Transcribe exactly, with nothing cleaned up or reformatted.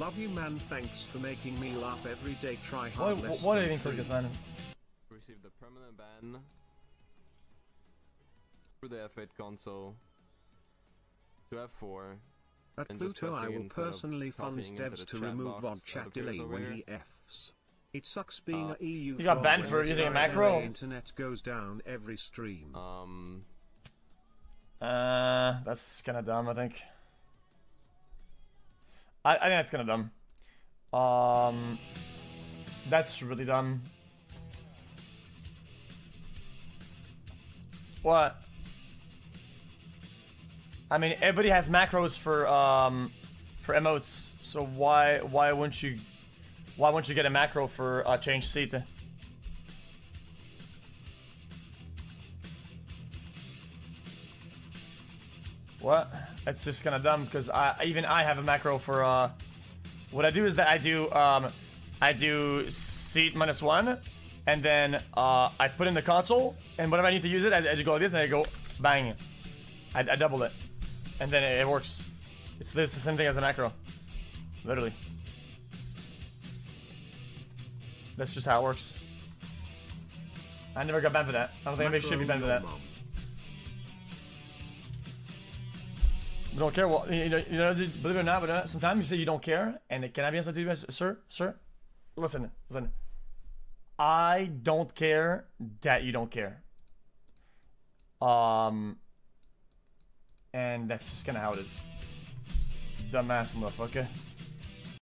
Love you, man. Thanks for making me laugh every day. Try hard. Why, why do you even click this man? Received a permanent ban through the F eight console to F four. At Pluto, I will personally fund devs to remove odd chat delay when he Fs. It sucks being uh, a E U. You got banned for using a macro. Internet goes down every stream. Um. Uh, that's kind of dumb, I think. I, I think that's kind of dumb. Um, that's really dumb. What? I mean, everybody has macros for um, for emotes, so why why wouldn't you why wouldn't you get a macro for uh, change seat? What? That's just kind of dumb because I even I have a macro for uh. What I do is that I do um, I do seat minus one, and then uh, I put in the console, and whenever I need to use it, I, I just go like this, and I go bang, I, I double it, and then it, it works. It's this the same thing as a macro, literally. That's just how it works. I never got banned for that. I don't think anybody should be banned for that. You don't care. Well, you know, you know, believe it or not, but uh, sometimes you say you don't care, and it, can I be honest with you, sir? Sir, listen, listen. I don't care that you don't care. Um, and that's just kind of how it is. Dumbass motherfucker.